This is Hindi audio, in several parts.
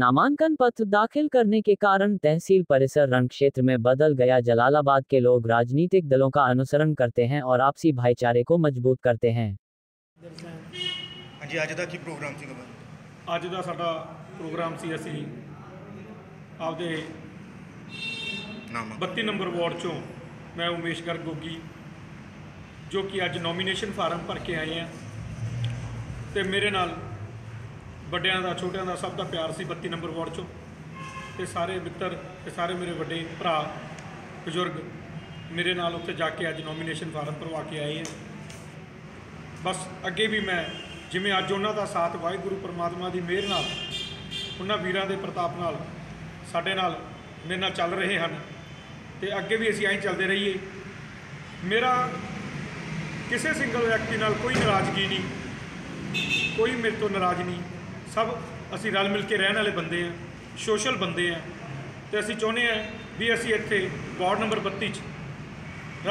नामांकन पत्र दाखिल करने के कारण तहसील परिसर रण क्षेत्र में बदल गया। जलालाबाद के लोग राजनीतिक दलों का अनुसरण करते हैं और आपसी भाईचारे को मजबूत करते हैं। जी ਅੱਜ ਦਾ ਸਾਡਾ ਪ੍ਰੋਗਰਾਮ ਸੀ। ਅਸੀਂ ਆਪਦੇ 32 ਨੰਬਰ ਵਾਰਡ ਚੋਂ ਮੈਂ ਉਮੇਸ਼ ਗਰਗ ਗੋਗੀ ਜੋ ਕਿ ਅੱਜ ਨੋਮੀਨੇਸ਼ਨ ਫਾਰਮ ਭਰ ਕੇ ਆਏ ਆ ਤੇ ਮੇਰੇ ਨਾਲ ਵੱਡਿਆਂ ਦਾ ਛੋਟਿਆਂ ਦਾ ਸਭ ਦਾ ਪਿਆਰ ਸੀ 32 ਨੰਬਰ ਵਾਰਡ ਚੋਂ ਤੇ ਸਾਰੇ ਮਿੱਤਰ ਤੇ ਸਾਰੇ ਮੇਰੇ ਵੱਡੇ ਭਰਾ ਬਜ਼ੁਰਗ ਮੇਰੇ ਨਾਲ ਉੱਥੇ ਜਾ ਕੇ ਅੱਜ ਨੋਮੀਨੇਸ਼ਨ ਫਾਰਮ ਭਰਵਾ ਕੇ ਆਏ ਆ। ਬਸ ਅੱਗੇ भी मैं जिमें अज उन्हों का साथ वाहगुरु परमात्मा की मेहर नाल उन्होंने वीरों के प्रताप नाल साडे नाल मेरे नाल चल रहे हैं तो अगे भी असीं ऐं चलते रहिए। मेरा किसी सिंगल व्यक्ति नाल कोई नाराजगी नहीं, कोई मेरे तो नाराज नहीं, सब असीं रल मिल के रहने वाले बंदे हैं, सोशल बंदे हैं तो असीं चाहुंदे हैं भी असीं इत्थे वार्ड नंबर 32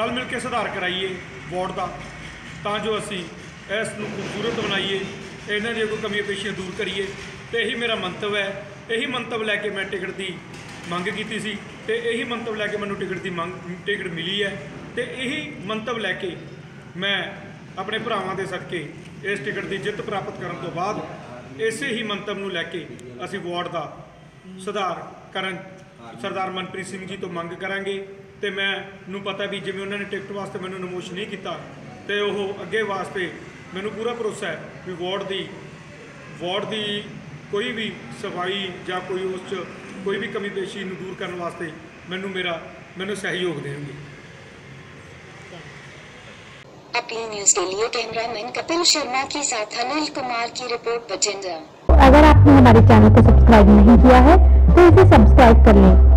रल मिल के सुधार कराइए वार्ड का, तां जो असीं इस खूबसूरत बनाइए, इन्हों दी कोई कमी पेशियां दूर करिए। तो यही मेरा मंतव है, यही मंतव लैके मैं टिकट की मंग की थी ते यही मंतव लैके मैं टिकट की टिकट मिली है तो यही मंतव लैके मैं अपने भरावां दे सदके इस टिकट की जित प्राप्त करने तो बाद इसे ही मंतव नूं लैके असीं वार्ड का सुधार करन सरदार मनप्रीत सिंह जी तो मंग करांगे। तो मैनूं पता भी जिवें उन्होंने टिकट वास्ते मैनूं नमोश नहीं किया तो वह अगे वास्ते मैनू पूरा भरोसा है भी वार्ड की कोई भी सफाई या कोई उस कोई भी कमी पेशी नूं दूर करने वास्ते मैनू सहयोग देंगे। अपील न्यूज़ के लिए कैमरामैन कपिल शर्मा के साथ अनिल कुमार की रिपोर्ट बठिंडा। अगर आपने हमारे चैनल को सब्सक्राइब नहीं किया है तो इसे सब्सक्राइब कर लें।